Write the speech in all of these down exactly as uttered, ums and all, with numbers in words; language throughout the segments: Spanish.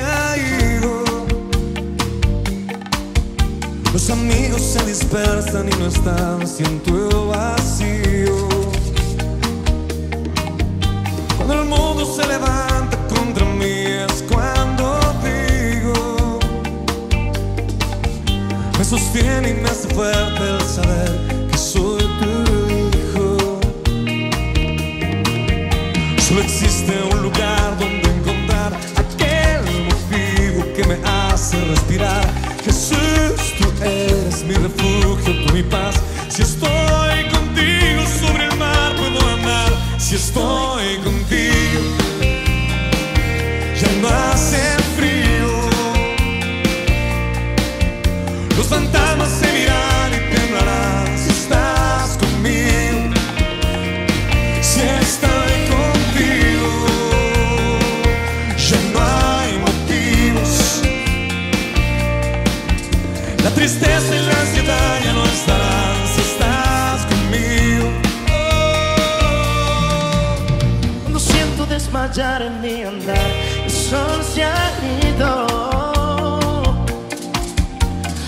chego. Los amigos se dispersan y no están, siento el vacío. Cuando el mundo se levanta contra mí es cuando digo, me sostiene y me hace fuerte el saber que soy tu hijo. Solo existe un lugar donde me hace respirar. Jesús, tú eres mi refugio, tú mi paz. Si estoy contigo sobre el mar puedo andar. Si estoy contigo ya no hace frío. Los fantasmas se miran y temblarán si estás conmigo. Si estás la tristeza y la ansiedad ya no estarán si estás conmigo. Oh, cuando siento desmayar en mi andar, el sol se ha ido.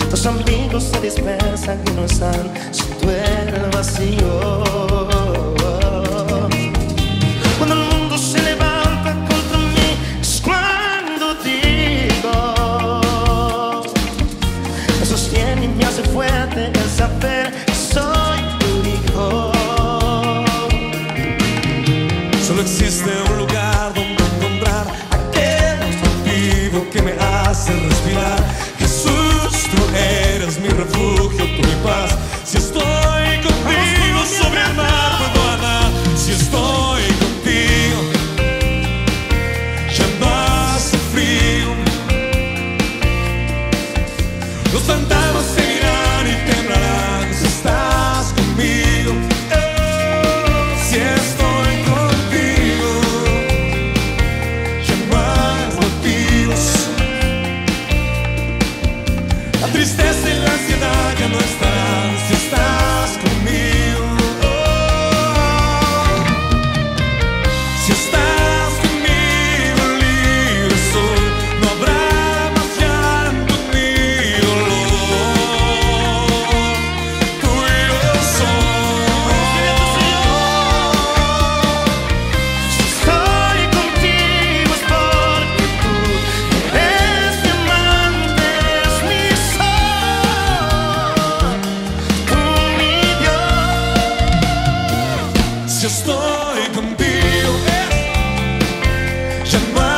Los amigos se dispersan y no están, siento el vacío. Existe un lugar donde encontrar aquel motivo que me hace respirar. Jesús, tú eres mi refugio, tú mi paz. Si estoy contigo sobre el mar puedo andar. Si estoy contigo ya no hace frío. Los fantasmas se irán y temblarán si estás conmigo. Si estoy estoy contigo, ya no.